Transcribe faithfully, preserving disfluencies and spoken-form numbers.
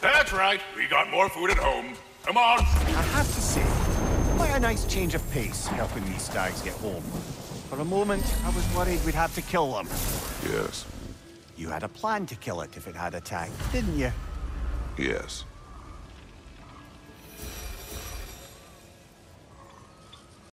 That's right. We got more food at home. Come on. I have to say, quite a nice change of pace helping these stags get home. For a moment, I was worried we'd have to kill them. Yes. You had a plan to kill it if it had attacked, didn't you? Yes.